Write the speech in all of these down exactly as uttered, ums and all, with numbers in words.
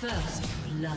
First blood.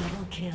Double kill.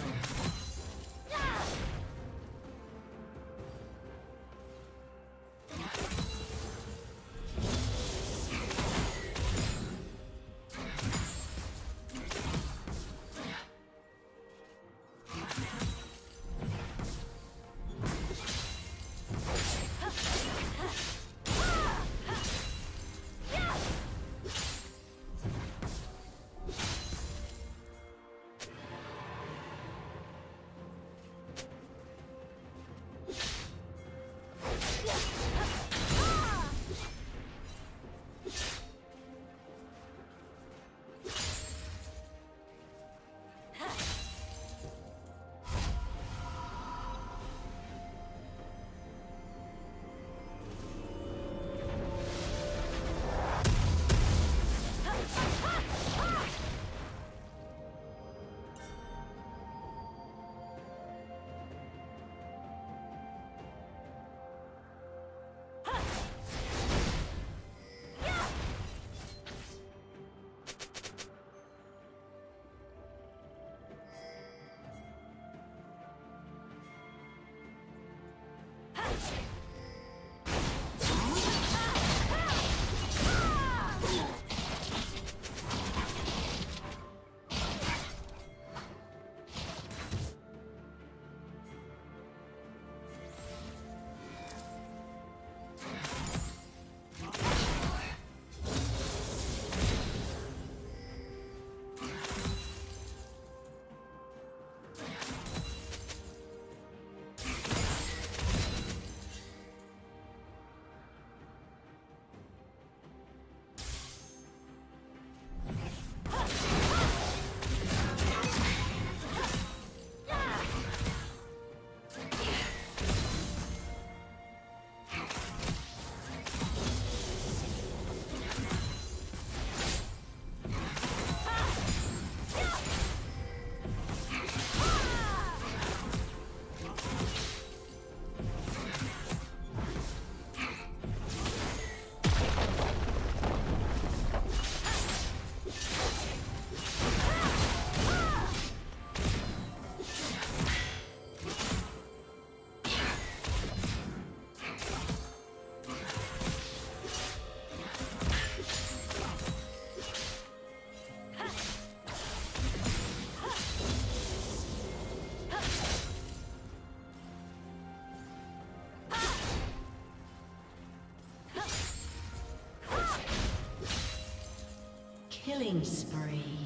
Killing spree.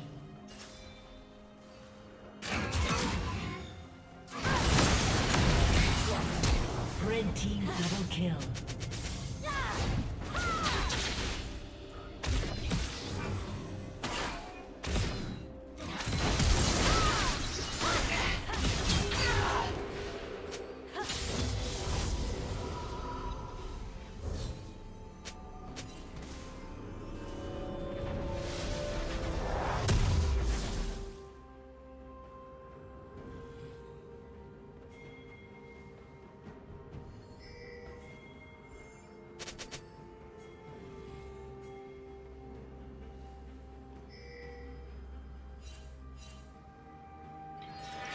Red team double kill.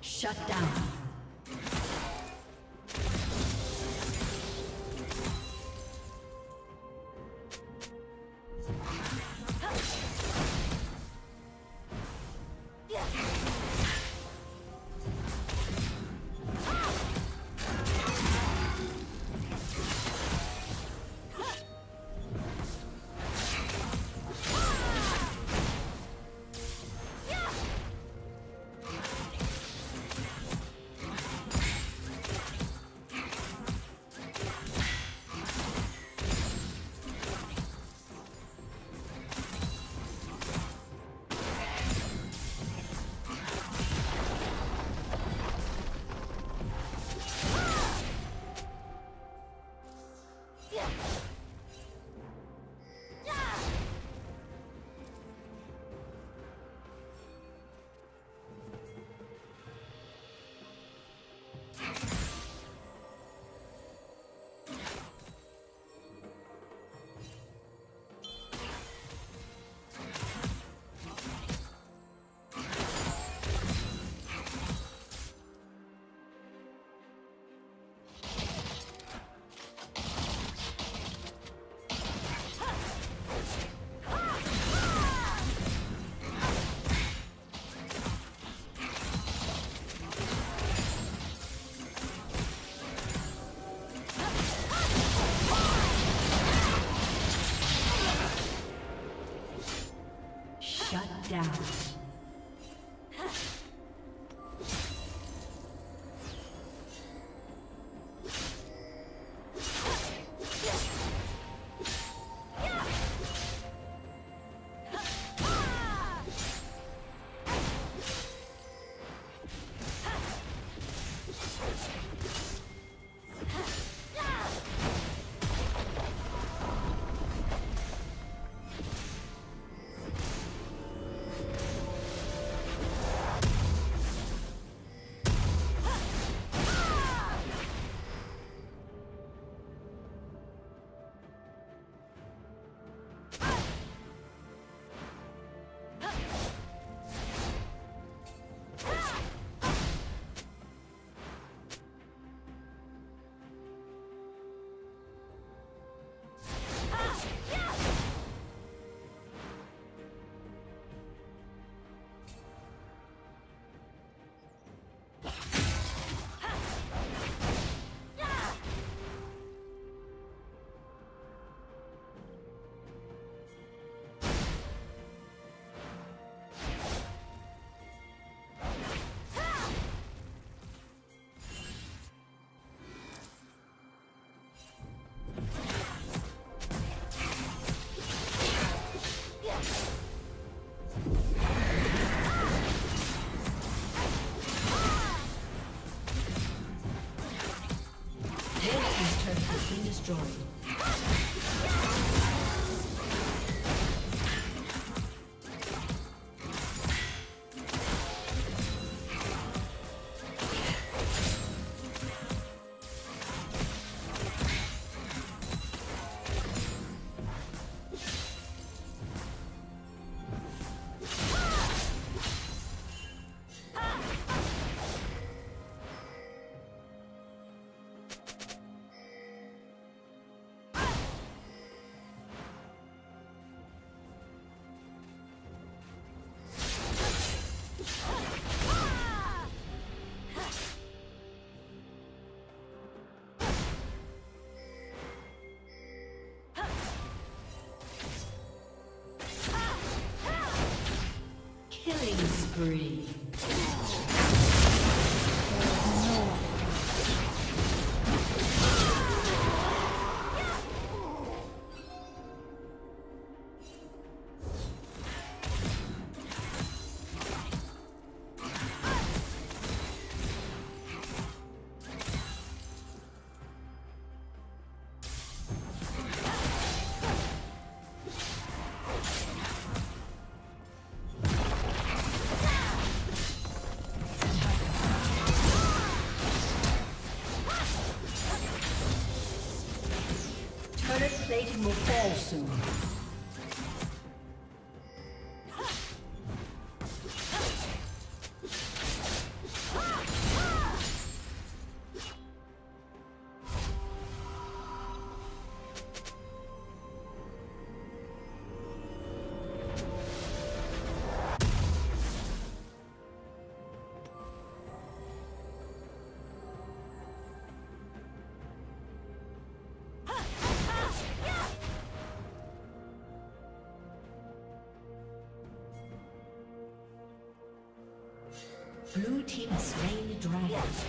Shut down. Join. spree. Plating will fall soon. Blue team has slain the dragon. Yes.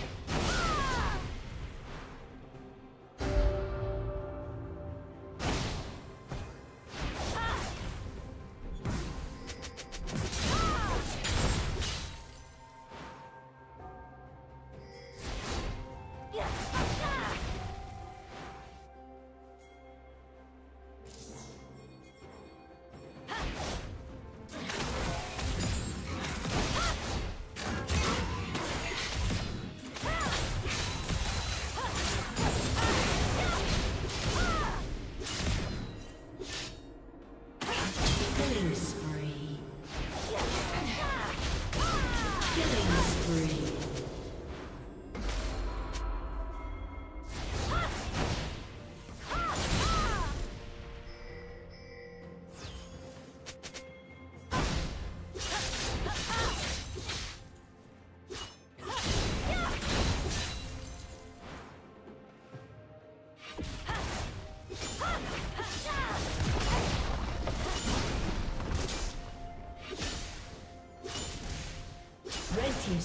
His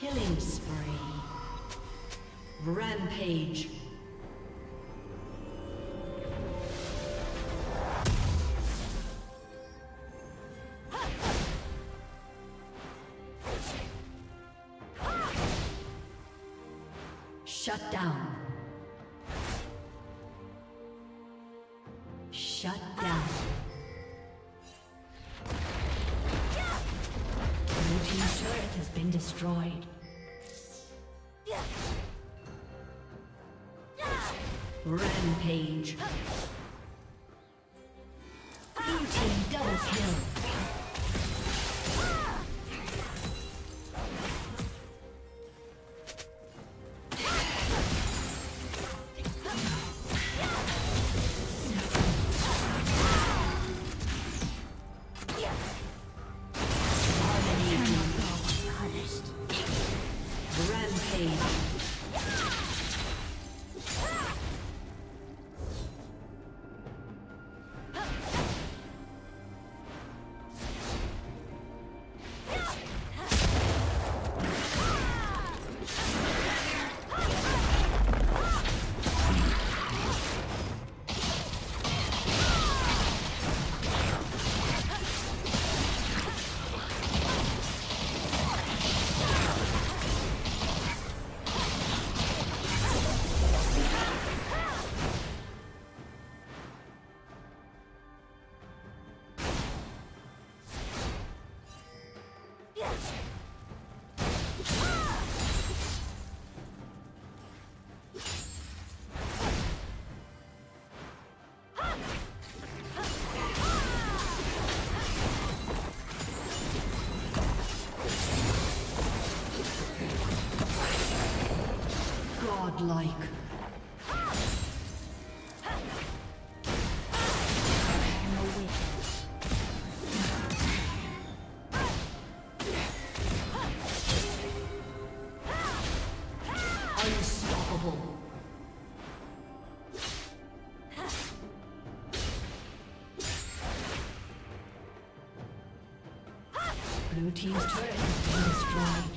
Killing spree. Rampage. Shut down. Shut down. Blue team's turret has been destroyed. Rampage. Blue team double kill. godlike. Blue team's turret has been destroyed.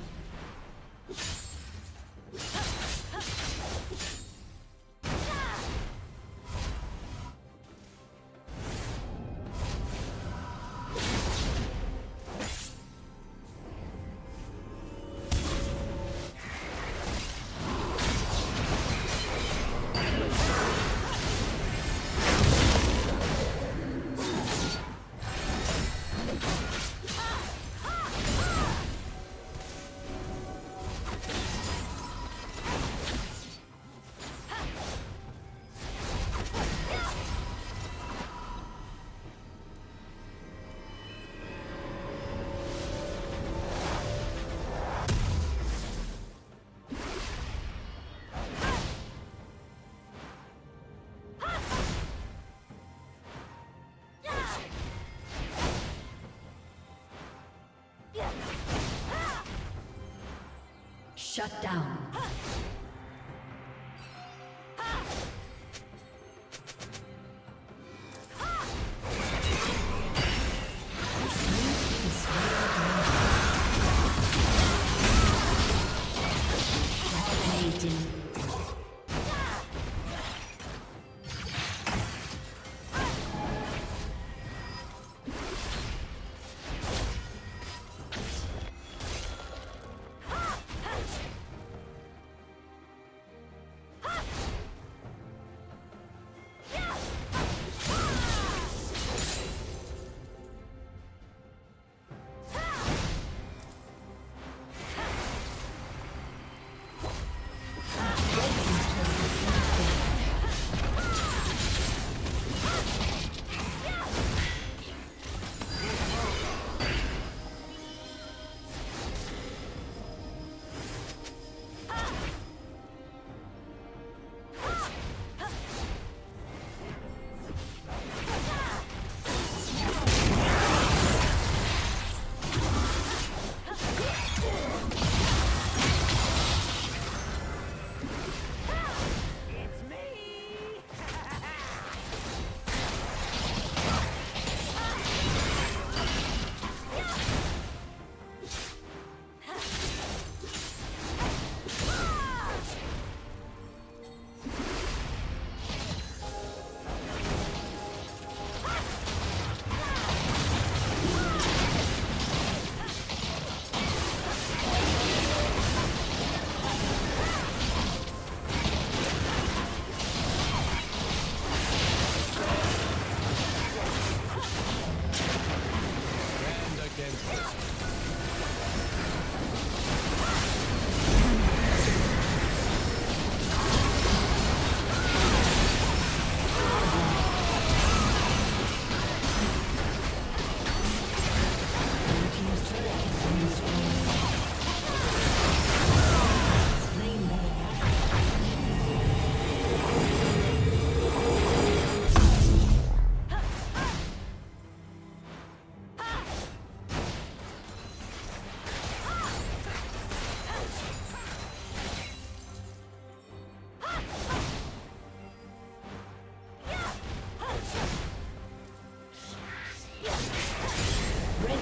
Shut down.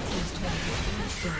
Destroyed. Let's go.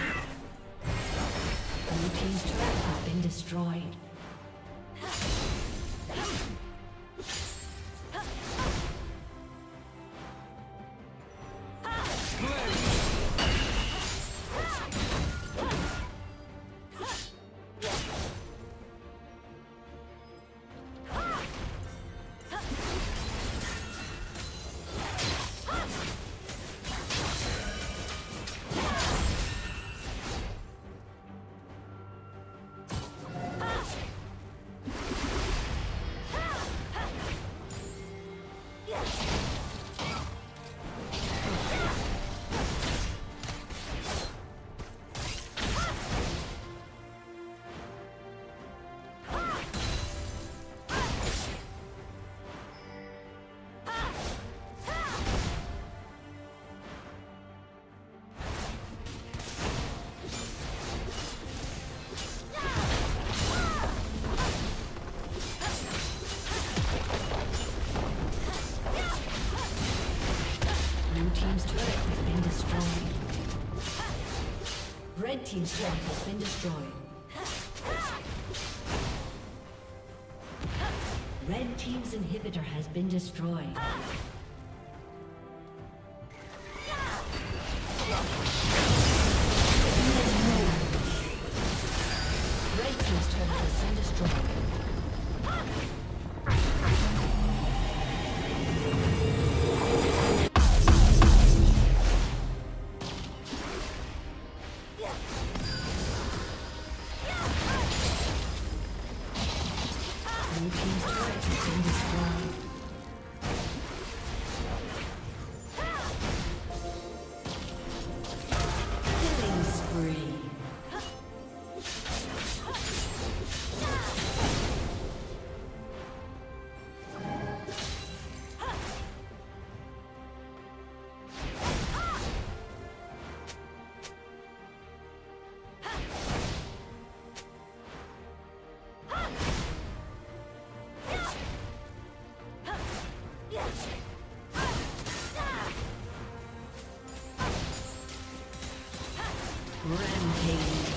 Red team's turret has been destroyed. Red team's inhibitor has been destroyed. Red team's turret has been destroyed. Rampage.